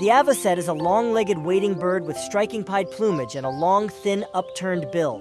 The avocet is a long-legged wading bird with striking pied plumage and a long, thin, upturned bill.